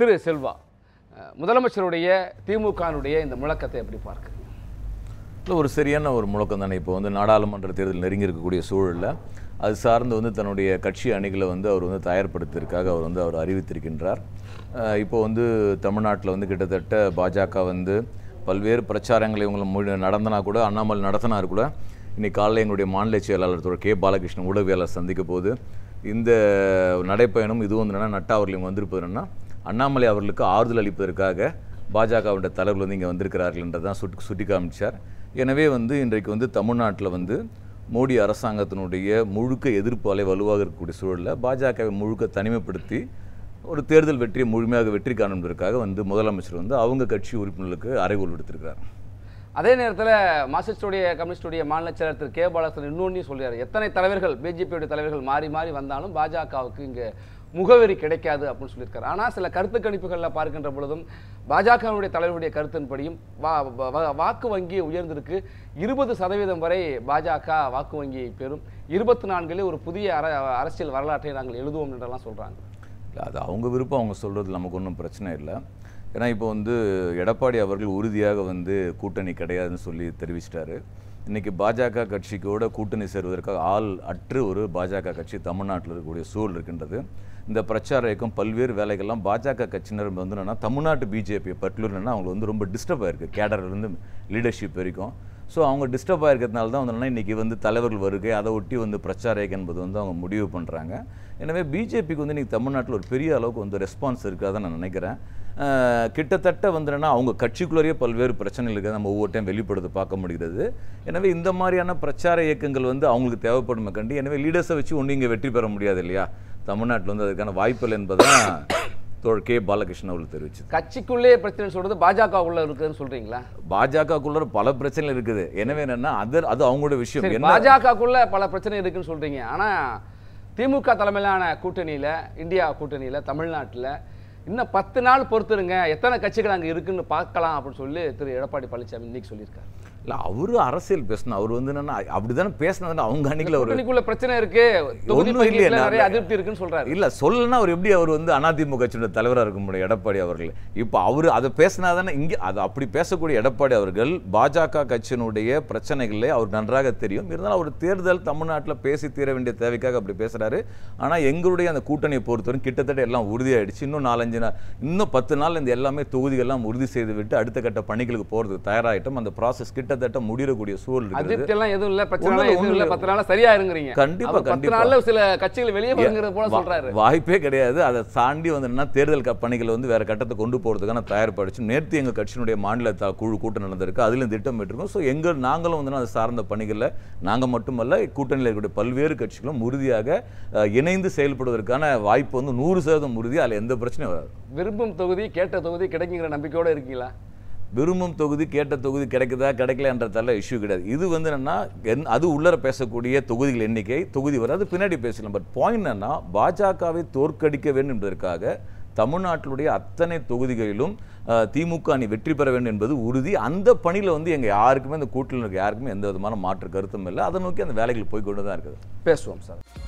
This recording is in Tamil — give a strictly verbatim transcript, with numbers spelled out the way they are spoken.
திரு செல்வா, முதலமைச்சருடைய திமுகனுடைய இந்த முழக்கத்தை எப்படி பார்க்குறீங்க? இல்லை, ஒரு சரியான ஒரு முழக்கம் தானே. இப்போ வந்து நாடாளுமன்ற தேர்தல் நெருங்கி இருக்கக்கூடிய சூழலில் அது சார்ந்து வந்து தன்னுடைய கட்சி அணிகளை வந்து அவர் வந்து தயார்படுத்துவதற்காக அவர் வந்து அவர் அறிவித்திருக்கின்றார். இப்போ வந்து தமிழ்நாட்டில் வந்து கிட்டத்தட்ட பாஜக வந்து பல்வேறு பிரச்சாரங்களை இவங்களை நடந்தனா கூட, அண்ணாமலை நடத்தினா கூட, இன்றைக்கி காலையில் எங்களுடைய மாநில செயலாளர் கே பாலகிருஷ்ணன் ஊடகவியாளர் சந்திக்க போது இந்த நடைப்பயணம் இதுவும் என்னென்னா நட்டா அவர்கள் இங்கே வந்திருப்பதுன்னா அண்ணாமலை அவர்களுக்கு ஆறுதல் அளிப்பதற்காக பாஜகவுடைய தலைவர்கள் வந்து இங்கே வந்திருக்கிறார்கள் என்றதான் சுட்டி சுட்டி காமிச்சார். எனவே வந்து இன்றைக்கு வந்து தமிழ்நாட்டில் வந்து மோடி அரசாங்கத்தினுடைய முழுக்க எதிர்ப்பு அலை வலுவாக இருக்கக்கூடிய சூழலில் பாஜகவை முழுக்க தனிமைப்படுத்தி ஒரு தேர்தல் வெற்றியை முழுமையாக வெற்றி காணுவதற்காக வந்து முதலமைச்சர் வந்து அவங்க கட்சி உறுப்பினர்களுக்கு அறைகூல் விடுத்திருக்கிறார். அதே நேரத்தில் மார்க்சிஸ்டுடைய கம்யூனிஸ்டுடைய மாநில செயலர் திரு கே பாலகிருஷ்ணன் இன்னொன்றையும் சொல்கிறார், எத்தனை தலைவர்கள் பிஜேபியுடைய தலைவர்கள் மாறி மாறி வந்தாலும் பாஜகவுக்கு இங்கே முகவரி கிடைக்காது அப்படின்னு சொல்லியிருக்காரு. ஆனால் சில கருத்து கணிப்புகளில் பார்க்கின்ற பொழுதும் பாஜகவுடைய தலைவருடைய கருத்தின்படியும் வா வாக்கு வங்கி உயர்ந்திருக்கு. இருபது சதவீதம் வரை பாஜக வாக்கு வங்கியை பெறும். இருபத்தி நான்கிலே ஒரு புதிய அர அரசியல் வரலாற்றை நாங்கள் எழுதுவோம் என்றெல்லாம் சொல்கிறாங்க. அது அவங்க விருப்பம், அவங்க சொல்கிறது, நமக்கு ஒன்றும் பிரச்சனை இல்லை. ஏன்னா இப்போ வந்து எடப்பாடி அவர்கள் உறுதியாக வந்து கூட்டணி கிடையாதுன்னு சொல்லி தெரிவிச்சிட்டாரு. இன்றைக்கி பாஜக கட்சிக்கோட கூட்டணி சேருவதற்காக ஆள் அற்று ஒரு பாஜக கட்சி தமிழ்நாட்டில் இருக்கக்கூடிய சூழல் இருக்கின்றது. இந்த பிரச்சார இயக்கம் பல்வேறு வேலைகள்லாம் பாஜக கட்சியினர் வந்து என்னென்னா தமிழ்நாட்டு பிஜேபி பர்டிகுலர் என்னென்னா அவங்களுக்கு வந்து ரொம்ப டிஸ்டர்ப் ஆகிருக்கு, கேடர்லேருந்து லீடர்ஷிப் வரைக்கும். ஸோ அவங்க டிஸ்டர்ப் ஆகிருக்கிறதுனால தான் வந்து இன்றைக்கி வந்து தலைவர்கள் வருகை அதை ஒட்டி வந்து பிரச்சார இயக்கம் என்பது வந்து அவங்க முடிவு பண்ணுறாங்க. எனவே பிஜேபிக்கு வந்து இன்றைக்கி தமிழ்நாட்டில் ஒரு பெரிய அளவுக்கு வந்து ரெஸ்பான்ஸ் இருக்காதுன்னு நான் நினைக்கிறேன். கிட்டத்தட்ட வந்துன்னா அவங்க கட்சிக்குள்ளேயே பல்வேறு பிரச்சனைகள் இருக்குது, நம்ம ஒவ்வொரு டைம் வெளிப்படுத்த பார்க்க முடிகிறது. எனவே இந்த மாதிரியான பிரச்சார இயக்கங்கள் வந்து அவங்களுக்கு தேவைப்படுமே கண்டு. எனவே லீடர்ஸை வச்சு ஒன்றும் இங்கே வெற்றி பெற முடியாது இல்லையா, தமிழ்நாட்டில் வந்து அதுக்கான வாய்ப்புகள் என்பதான் கே பாலகிருஷ்ணன் அவர்கள் தெரிவிச்சு. கட்சிக்குள்ளே பிரச்சனை சொல்றது பாஜகவுக்குள்ள இருக்குதுன்னு சொல்றீங்களா? பாஜகவுக்குள்ள பல பிரச்சனை இருக்குது. எனவே என்னன்னா அது அது அவங்களோட விஷயம். பாஜகவுக்குள்ள பல பிரச்சனை இருக்குன்னு சொல்றீங்க, ஆனா திமுக தலைமையிலான கூட்டணியில, இந்தியா கூட்டணியில தமிழ்நாட்டில் இன்னும் பத்து நாள் பொறுத்துருங்க, எத்தனை கட்சிகள் அங்கே இருக்குன்னு பார்க்கலாம் அப்படின்னு சொல்லி திரு எடப்பாடி பழனிசாமி இன்னைக்கு சொல்லியிருக்காரு. இல்லை, அவரு அரசியல் பேசணும், அவர் வந்து என்னன்னா அப்படிதானே பேசினது. அவங்க அன்னைக்குள்ள ஒரு பிரச்சனை இருக்கு, அதிருப்தி இருக்குன்னு சொல்றாரு. இல்லை சொல்லணும்னா அவர் எப்படி அவர் வந்து அதிமுக கட்சியோட தலைவராக இருக்க முடியும் எடப்பாடி அவர்கள்? இப்போ அவர் அதை பேசினாதானே இங்கே அது அப்படி பேசக்கூடிய எடப்பாடி அவர்கள் பாஜக கட்சியினுடைய பிரச்சனைகளே அவர் நன்றாக தெரியும். இருந்தாலும் அவர் தேர்தல் தமிழ்நாட்டில் பேசி தீர வேண்டிய தேவைக்காக அப்படி பேசுறாரு. ஆனால் எங்களுடைய அந்த கூட்டணியை பொறுத்தவரை கிட்டத்தட்ட எல்லாம் உறுதியாயிடுச்சு. இன்னும் நாலஞ்சு நாள், இன்னும் பத்து நாள் இந்த எல்லாமே தொகுதிகள்லாம் உறுதி செய்து விட்டு அடுத்த கட்ட பணிகளுக்கு போறதுக்கு தயாராகிட்டோம். அந்த ப்ராசஸ் கிட்ட வாய்ப்பே கிடையாது. அதை தாண்டி வந்து தேர்தல் பணிகள் வந்து வேற கட்டத்தை கொண்டு போறதுக்கான தயார்படுத்தும். நேற்று எங்க கட்சியினுடைய மாநில குழு கூட்டம் நடந்திருக்கு, அதுல திட்டம் பெற்றிருக்கோம். நாங்களும் வந்து அதை சார்ந்த பணிகளில் நாங்கள் மட்டுமல்ல, கூட்டணியில் இருக்கக்கூடிய பல்வேறு கட்சிகளும் உறுதியாக இணைந்து செயல்படுவதற்கான வாய்ப்பு வந்து நூறு சதவீதம் உறுதி. அதில் எந்த பிரச்சனையும் வராது. விரும்பும் தொகுதி கேட்ட தொகுதி கிடைக்குங்கிற நம்பிக்கையோட இருக்கீங்களா? விரும்பும் தொகுதி கேட்ட தொகுதி கிடைக்குதா கிடைக்கலன்றதால இஷ்யூ கிடையாது. இது வந்து என்னென்னா அது உள்ளர பேசக்கூடிய தொகுதிகள் எண்ணிக்கை, தொகுதி வர அது பின்னாடி பேசலாம். பட் பாயிண்ட் என்னென்னா பாஜகவை தோற்கடிக்க வேண்டும் என்பதற்காக தமிழ்நாட்டினுடைய அத்தனை தொகுதிகளிலும் திமுக அணி வெற்றி பெற வேண்டும் என்பது உறுதி. அந்த பணியில் வந்து எங்கள் யாருக்குமே, அந்த கூட்டணியில் இருக்க யாருக்குமே எந்த விதமான மாற்று கருத்தும் இல்லை. அதை நோக்கி அந்த வேலைகள் போய்கொண்டு தான் இருக்குது. பேசுவோம் சார்.